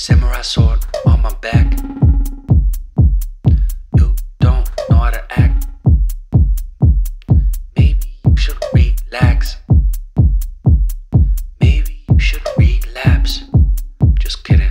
Samurai sword on my back. You don't know how to act. Maybe you should relax. Maybe you should relapse. Just kidding.